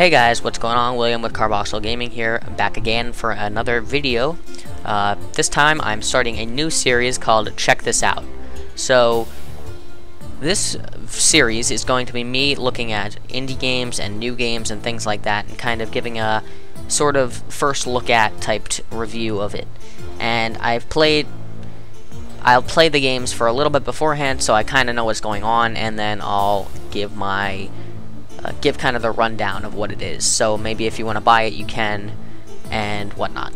Hey guys, what's going on? William with Carboxyl Gaming here. I'm back again for another video. This time I'm starting a new series called Check This Out. So this series is going to be me looking at indie games and new games and things like that, and kind of giving a sort of first look at typed review of it. And I'll play the games for a little bit beforehand, so I kind of know what's going on, and then I'll give my give kind of the rundown of what it is, so maybe if you want to buy it you can and whatnot.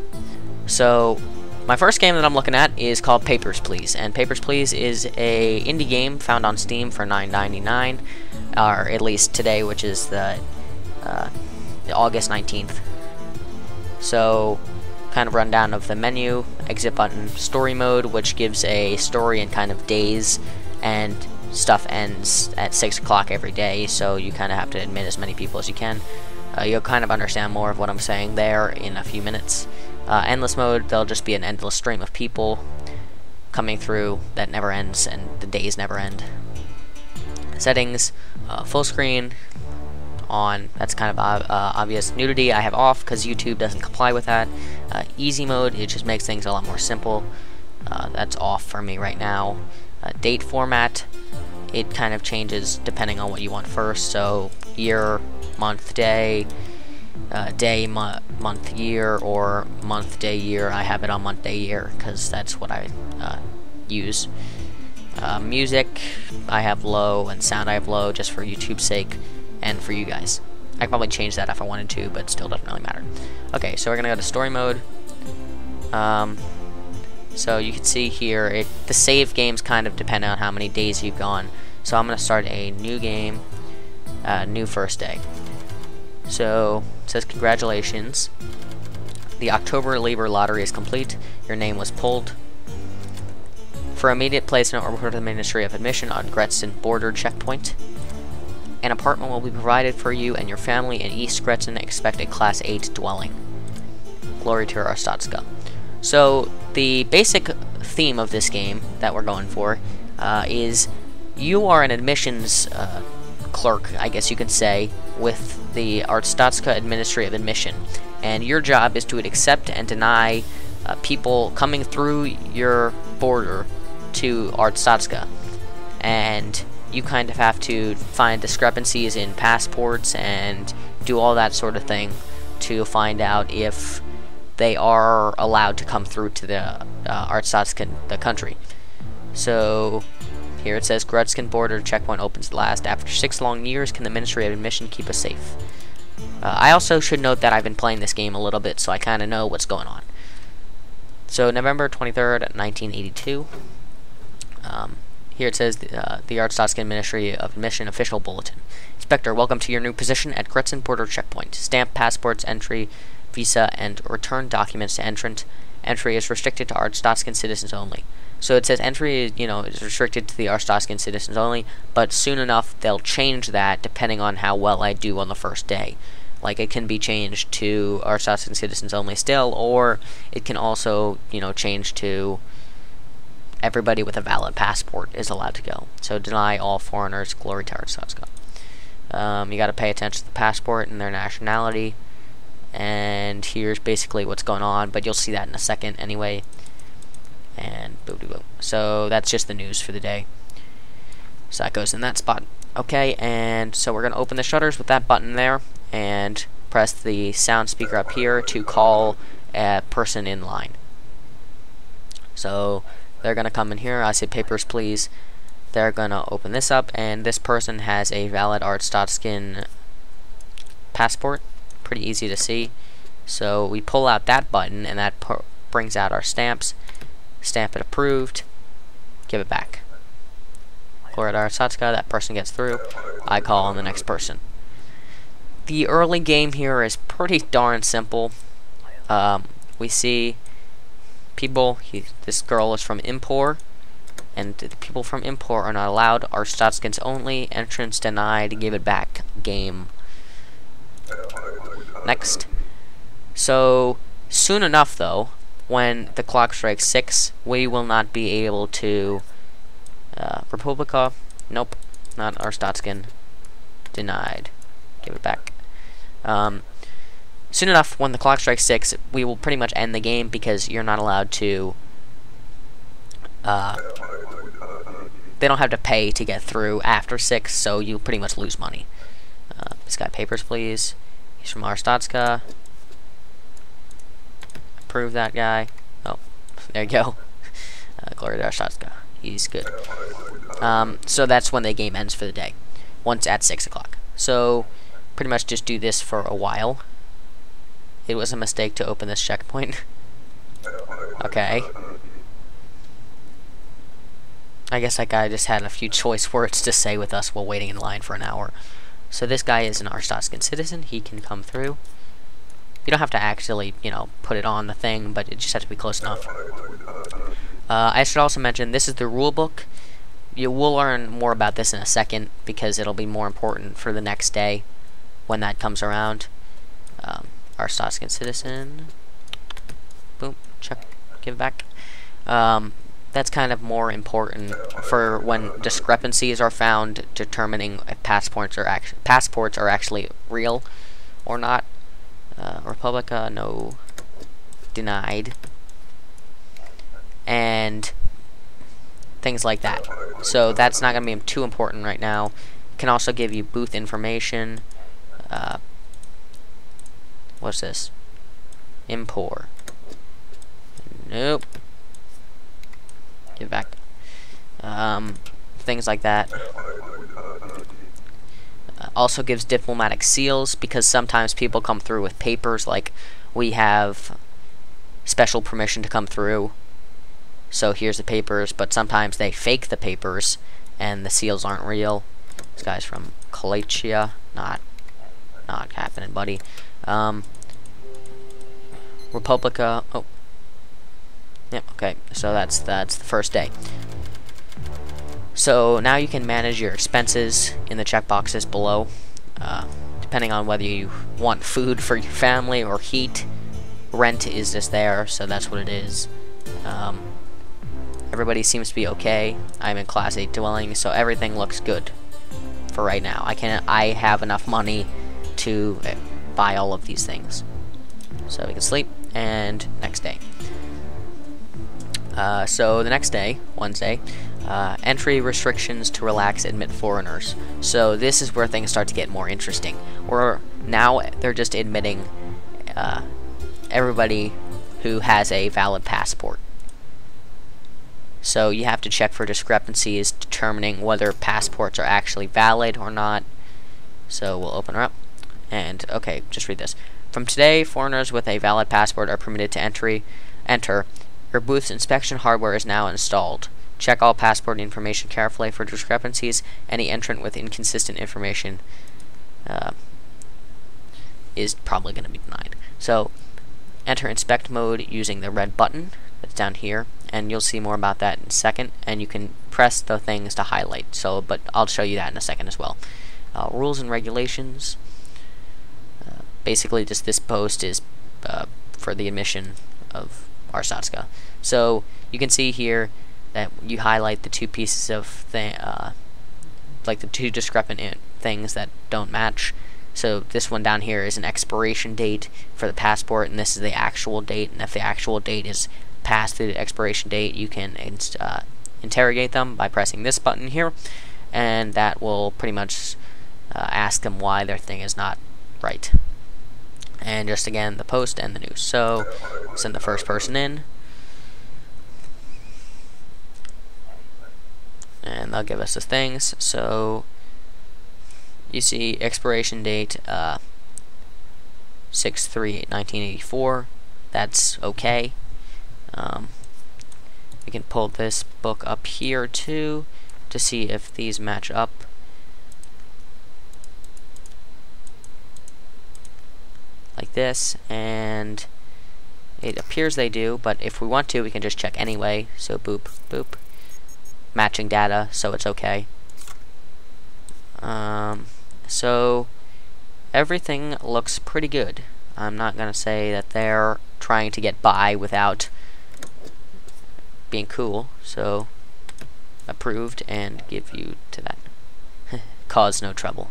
So my first game that I'm looking at is called Papers Please, and Papers Please is a indie game found on Steam for $9.99, or at least today, which is the August 19th. So kind of rundown of the menu, exit button, story mode, which gives a story in kind of days, and stuff ends at 6 o'clock every day, so you kind of have to admit as many people as you can. You'll kind of understand more of what I'm saying there in a few minutes. Endless mode, there'll just be an endless stream of people coming through that never ends, and the days never end. Settings, full screen on, that's kind of obvious. Nudity I have off because YouTube doesn't comply with that. Easy mode, it just makes things a lot more simple. That's off for me right now. Date format, it kind of changes depending on what you want first, so year, month, day, month, year, or month, day, year. I have it on month, day, year because that's what I use. Music, I have low, and sound I have low, just for YouTube's sake and for you guys. I could probably change that if I wanted to, but it still doesn't really matter. Okay, so we're gonna go to story mode. So you can see here, the save games kind of depend on how many days you've gone. So I'm going to start a new game, new first day. So it says, congratulations, the October Labor Lottery is complete. Your name was pulled. For immediate placement, report to the Ministry of Admission on Grestin Border Checkpoint. An apartment will be provided for you and your family in East Grestin. Expect a Class 8 dwelling. Glory to Arstotzka. So the basic theme of this game that we're going for is you are an admissions clerk, I guess you can say, with the Arstotzka Ministry of Admission, and your job is to accept and deny people coming through your border to Arstotzka, and you kind of have to find discrepancies in passports and do all that sort of thing to find out if they are allowed to come through to the Arstotzka, the country. So here it says, Grestin Border Checkpoint opens at last. After 6 long years, can the Ministry of Admission keep us safe? I also should note that I've been playing this game a little bit, so I kind of know what's going on. So November 23rd, 1982. Here it says, the Arstotzka Ministry of Admission Official Bulletin. Inspector, welcome to your new position at Grestin Border Checkpoint. Stamp passports, entry, visa, and return documents to entrant. Entry is restricted to Arstotzkan citizens only. So it says entry, you know, is restricted to the Arstotzkan citizens only, but soon enough they'll change that depending on how well I do on the first day. Like, it can be changed to Arstotzkan citizens only still, or it can also, you know, change to everybody with a valid passport is allowed to go. So deny all foreigners, glory to Arstotzka. You gotta pay attention to the passport and their nationality. And here's basically what's going on, but you'll see that in a second anyway. And boo doo boo. So that's just the news for the day. So that goes in that spot. Okay, and so we're going to open the shutters with that button there and press the sound speaker up here to call a person in line. So they're going to come in here. I say papers please. They're going to open this up, and this person has a valid Arstotzkan passport. Pretty easy to see. So we pull out that button, and that brings out our stamps. Stamp it approved. Give it back. Glory to Arstotzka. That person gets through. I call on the next person. The early game here is pretty darn simple. We see people. This girl is from Impor, and the people from Impor are not allowed. Arstotzkans only. Entrance denied. Give it back. Game. Next. So soon enough though, when the clock strikes 6, we will not be able to Republica, nope, not Arstotzkan, denied, give it back. Soon enough, when the clock strikes 6, we will pretty much end the game because you're not allowed to... they don't have to pay to get through after 6, so you pretty much lose money. This guy, Papers Please. He's from Arstotzka. Approve that guy. Oh, there you go. Glory to Arstotzka. He's good. So that's when the game ends for the day. Once at 6 o'clock. So, pretty much just do this for a while. It was a mistake to open this checkpoint. Okay. I guess that guy just had a few choice words to say with us while waiting in line for an hour. So this guy is an Arstotzkan citizen. He can come through. You don't have to actually, you know, put it on the thing, but it just has to be close enough. I should also mention, this is the rule book. You will learn more about this in a second, because it'll be more important for the next day when that comes around. Arstotzkan citizen. Boom. Check. Give back. That's kind of more important for when discrepancies are found, determining if passports are actually real or not. Republica, no. Denied. And things like that. So that's not going to be too important right now. It can also give you booth information. What's this? Import. Nope. Get back. Things like that. Also gives diplomatic seals, because sometimes people come through with papers, like we have special permission to come through, so here's the papers, but sometimes they fake the papers and the seals aren't real. This guy's from Kolechia. Not happening, buddy. Republica. Oh. Yeah, okay, so that's the first day. So now you can manage your expenses in the checkboxes below, depending on whether you want food for your family or heat. Rent is just there, so that's what it is. Everybody seems to be okay. I'm in Class 8 dwelling, so everything looks good for right now. I have enough money to buy all of these things. So we can sleep, and next day. So the next day, Wednesday, entry restrictions to relax admit foreigners. So this is where things start to get more interesting. Or now they're just admitting everybody who has a valid passport. So you have to check for discrepancies, determining whether passports are actually valid or not. So we'll open her up. And okay, just read this. From today, foreigners with a valid passport are permitted to enter. Your booth's inspection hardware is now installed. Check all passport information carefully for discrepancies. Any entrant with inconsistent information is probably going to be denied. So, enter inspect mode using the red button that's down here, and you'll see more about that in a second, and you can press the things to highlight. So, but I'll show you that in a second as well. Rules and regulations. Basically, just this post is for the admission of Arstotzka. So you can see here that you highlight the two pieces of like the two discrepant things that don't match. So this one down here is an expiration date for the passport, and this is the actual date. And if the actual date is past the expiration date, you can interrogate them by pressing this button here, and that will pretty much ask them why their thing is not right. And just again, the post and the news. So send the first person in, and they'll give us the things. So you see expiration date 6/3/1984. That's okay. We can pull this book up here too to see if these match up. Like this, and it appears they do, but if we want to, we can just check anyway. So boop boop, matching data, so it's okay. So everything looks pretty good. I'm not gonna say that they're trying to get by without being cool. So approved and give you to that. Cause no trouble.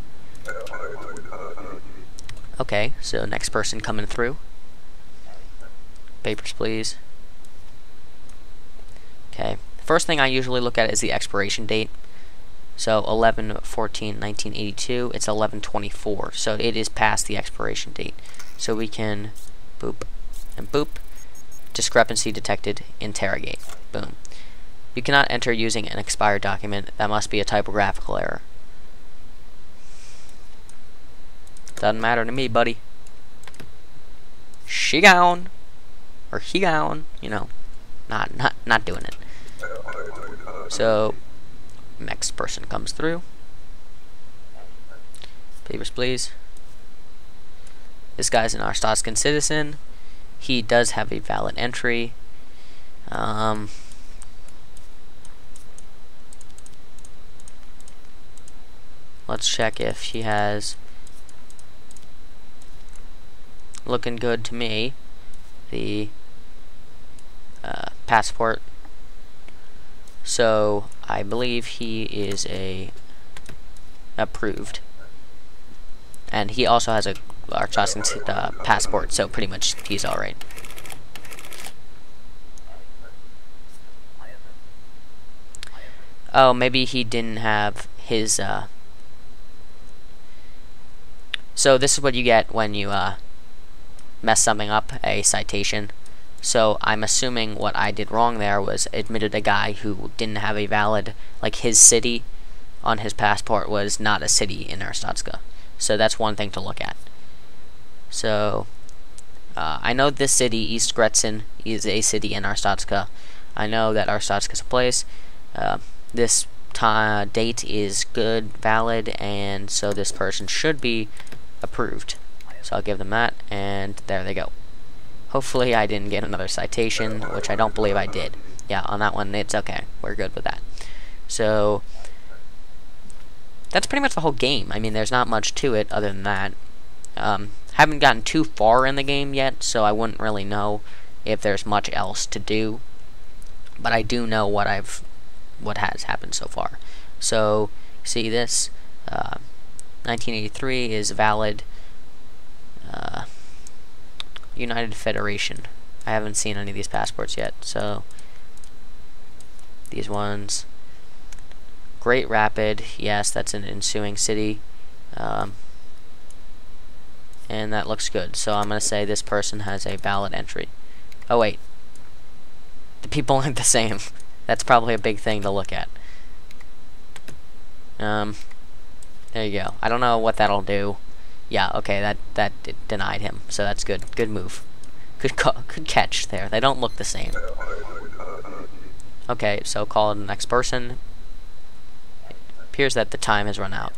Okay, so next person coming through. Papers, please. Okay, first thing I usually look at is the expiration date. So 11/14/1982, it's 11/24, so it is past the expiration date. So we can boop and boop. Discrepancy detected, interrogate. Boom. You cannot enter using an expired document. That must be a typographical error. Doesn't matter to me, buddy. She gone. Or he gone. You know. Not doing it. So next person comes through. Papers, please. This guy's an Arstotzkan citizen. He does have a valid entry. Let's check if he has. Looking good to me. The passport. So I believe he is a approved, and he also has a Arstotzkan passport. So pretty much he's all right. Oh, maybe he didn't have his. So this is what you get when you mess something up, a citation. So I'm assuming what I did wrong there was admitted a guy who didn't have a valid, like his city on his passport was not a city in Arstotzka. So that's one thing to look at. So I know this city, East Grestin, is a city in Arstotzka. I know that Arstotzka is a place. This date is good, valid, and so this person should be approved. So I'll give them that, and there they go. Hopefully I didn't get another citation, which I don't believe I did. Yeah, on that one, it's okay. We're good with that. So that's pretty much the whole game. I mean, there's not much to it other than that. Haven't gotten too far in the game yet, so I wouldn't really know if there's much else to do. But I do know what has happened so far. So see this, 1983 is valid. United Federation. I haven't seen any of these passports yet, so these ones. Great Rapid, yes, that's an ensuing city, and that looks good. So I'm gonna say this person has a valid entry. Oh wait, the people aren't the same. That's probably a big thing to look at. There you go. I don't know what that'll do. Yeah, okay, that denied him, so that's good. Good move. Good catch there. They don't look the same. Okay, so call the next person. It appears that the time has run out.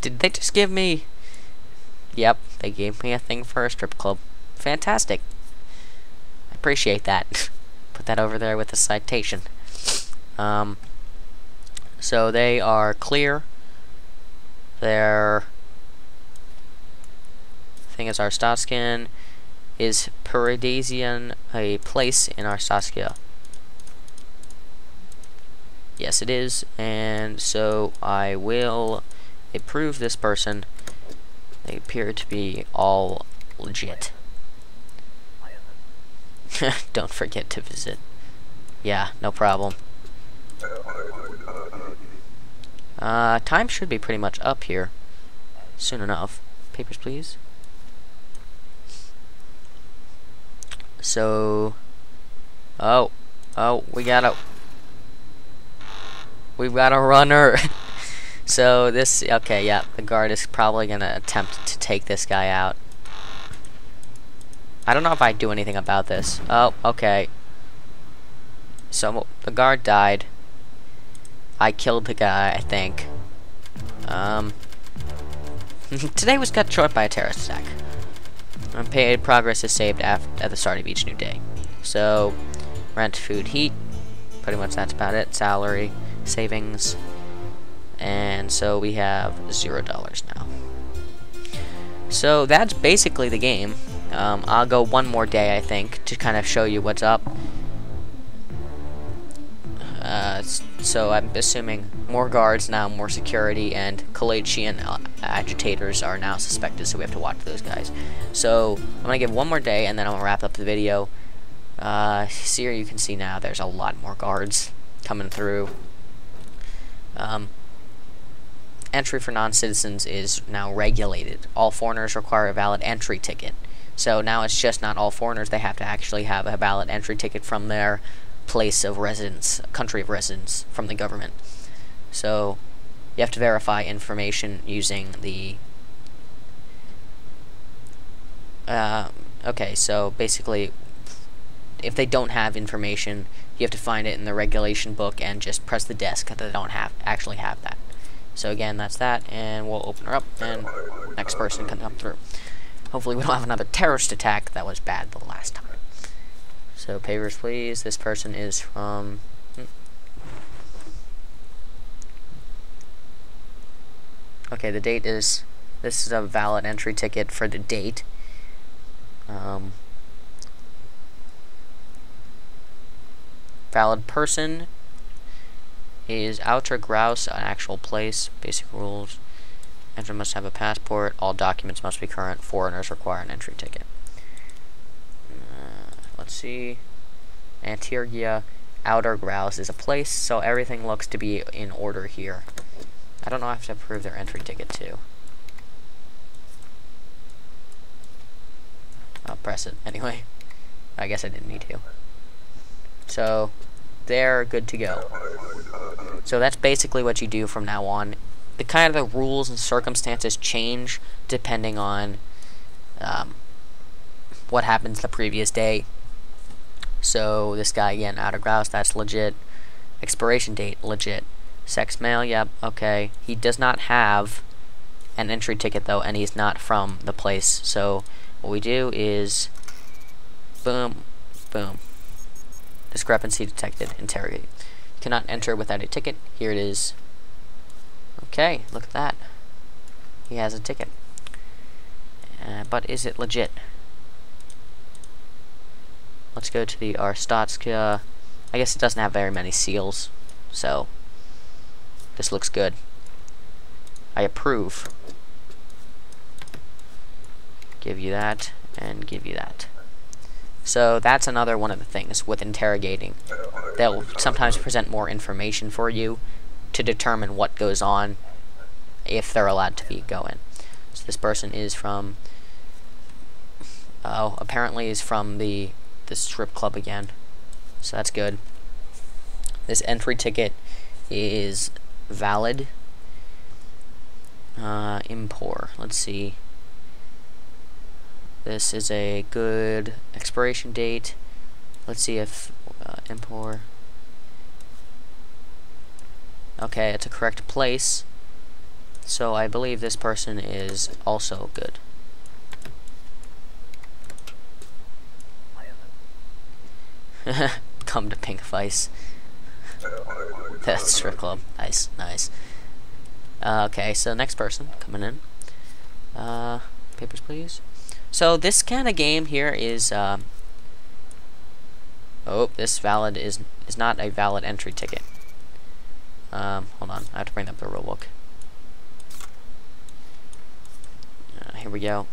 Did they just give me... Yep, they gave me a thing for a strip club. Fantastic. I appreciate that. Put that over there with a citation. So they are clear. Their thing is Arstotzkan. Is Paradesian a place in Arstotzka? Yes, it is. And so I will approve this person. They appear to be all legit. Don't forget to visit. Yeah, no problem. Time should be pretty much up here soon enough. Papers, please. So, we've got a runner. So this, okay, yeah, the guard is probably gonna attempt to take this guy out. I don't know if I do anything about this. Oh, okay. So the guard died. I killed the guy, I think. Today was cut short by a terrorist attack. Unpaid progress is saved at the start of each new day. So, rent, food, heat. Pretty much that's about it. Salary, savings. And so we have $0 now. So that's basically the game. I'll go one more day, I think, to kind of show you what's up. So I'm assuming more guards now, more security, and Kolechian agitators are now suspected, so we have to watch those guys. So I'm gonna give one more day and then I'm gonna wrap up the video. Here you can see now there's a lot more guards coming through. Entry for non-citizens is now regulated. All foreigners require a valid entry ticket. So now it's just not all foreigners, they have to actually have a valid entry ticket from their place of residence, country of residence, from the government. So you have to verify information using the okay, so basically if they don't have information, you have to find it in the regulation book and just press the desk if they don't have actually have that. So again, that's that, and we'll open her up and next person can come through. Hopefully we don't have another terrorist attack. That was bad the last time. So Papers Please, this person is from okay, the date is, this is a valid entry ticket for the date. Valid person is Outer Grouse, an actual place. Basic rules: entry must have a passport, all documents must be current, foreigners require an entry ticket. Let's see, Antergia, Outer Grouse is a place, so everything looks to be in order here. I don't know, I have to approve their entry ticket too. I'll press it anyway. I guess I didn't need to. So they're good to go. So that's basically what you do from now on. The kind of the rules and circumstances change depending on what happens the previous day. So this guy again, Outer Grouse, that's legit. Expiration date, legit. Sex male, yep, okay. He does not have an entry ticket though, and he's not from the place. So what we do is boom, boom. Discrepancy detected, interrogate. You cannot enter without a ticket. Here it is. Okay, look at that. He has a ticket. But is it legit? Let's go to the Arstotzka. I guess it doesn't have very many seals, so this looks good. I approve. Give you that, and give you that. So that's another one of the things with interrogating. They'll sometimes present more information for you to determine what goes on, if they're allowed to be going. So this person is from, oh, apparently is from the strip club again, so that's good. This entry ticket is valid. Import, let's see, this is a good expiration date. Let's see if import. Okay, it's a correct place, so I believe this person is also good. Come to Pink Vice. That's strip club. Nice, nice. Okay, so next person coming in. Papers Please. So this kind of game here is oh, this valid is not a valid entry ticket. Hold on, I have to bring up the rule book. Here we go.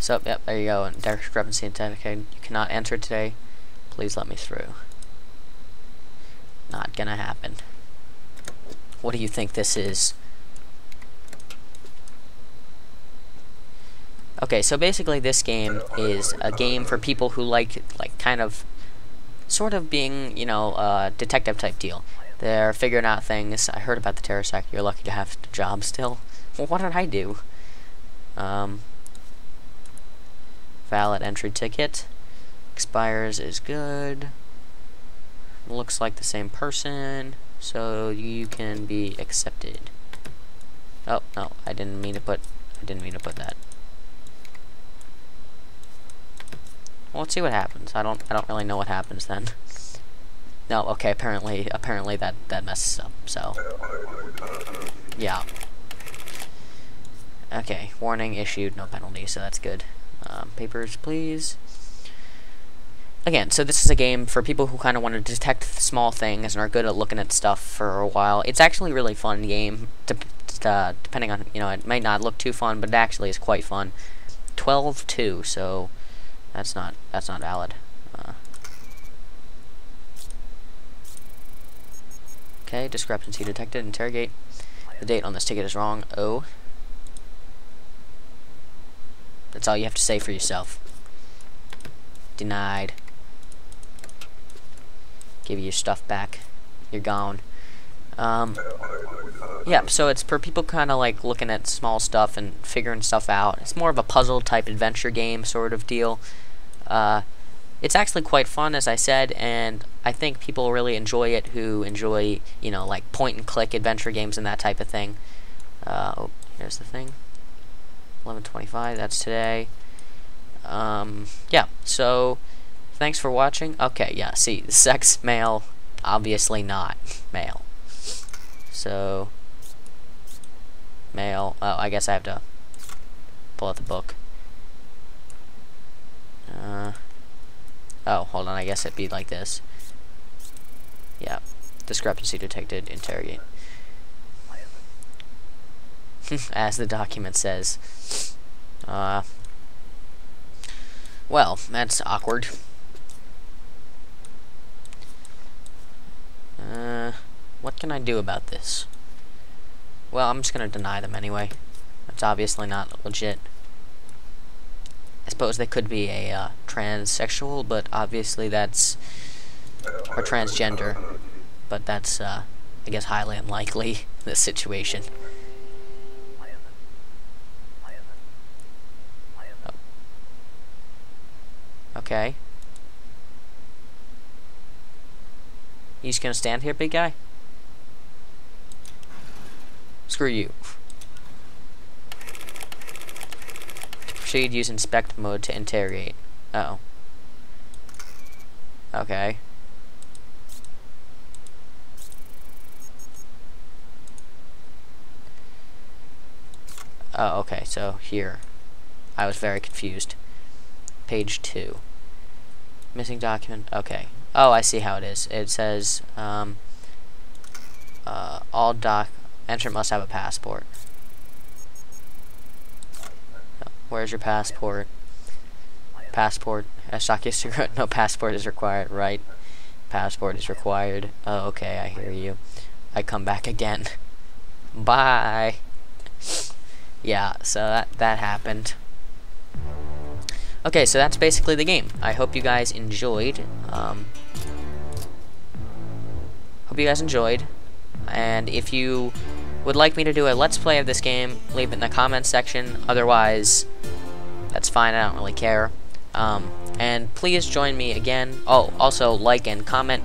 So, yep, there you go. And discrepancy intent. Okay, you cannot enter today. Please let me through. Not gonna happen. What do you think this is? Okay, so basically this game is a game for people who like kind of sort of being, you know, detective type deal. They're figuring out things. I heard about the terrorist attack. You're lucky to have the job still. Well, what did I do? Valid entry ticket. Expires is good. Looks like the same person, so you can be accepted. Oh, no, I didn't mean to put that. Well, let's see what happens. I don't really know what happens then. No, okay, apparently that messes up, so yeah. Okay, warning issued, no penalty, so that's good. Papers, please. Again, so this is a game for people who kind of want to detect small things and are good at looking at stuff for a while. It's actually a really fun game, depending on, you know, it might not look too fun, but it actually is quite fun. 12-2, so that's not valid. Okay, discrepancy detected, interrogate. The date on this ticket is wrong, oh. That's all you have to say for yourself. Denied. Give you your stuff back. You're gone. Yeah, so it's for people kind of like looking at small stuff and figuring stuff out. It's more of a puzzle type adventure game sort of deal. It's actually quite fun, as I said, and I think people really enjoy it who enjoy, you know, like point and click adventure games and that type of thing. Oh, here's the thing. 11:25, that's today. Yeah, so thanks for watching. Okay, yeah, see, sex, male, obviously not male. So, male, oh, I guess I have to pull out the book. Oh, hold on, I guess it'd be like this. Yeah, discrepancy detected, interrogate. As the document says. Well, that's awkward. What can I do about this? Well, I'm just gonna deny them anyway. That's obviously not legit. I suppose they could be a transsexual, but obviously that's... or transgender. But that's, I guess, highly unlikely, this situation. Okay. You just gonna stand here, big guy? Screw you. Proceed, use inspect mode to interrogate. Uh oh. Okay. Oh, okay, so here. I was very confused. Page 2. Missing document. Okay. Oh, I see how it is. It says, all entrant must have a passport. Oh, where's your passport? Passport. No, passport is required, right? Passport is required. Oh, okay, I hear you. I come back again. Bye. Yeah, so that happened. Okay, so that's basically the game. I hope you guys enjoyed. And if you would like me to do a Let's Play of this game, leave it in the comments section. Otherwise, that's fine. I don't really care. And please join me again. Oh, also like and comment.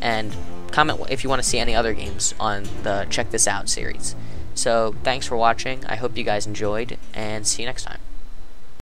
And comment if you want to see any other games on the Check This Out series. So, thanks for watching. I hope you guys enjoyed. And see you next time.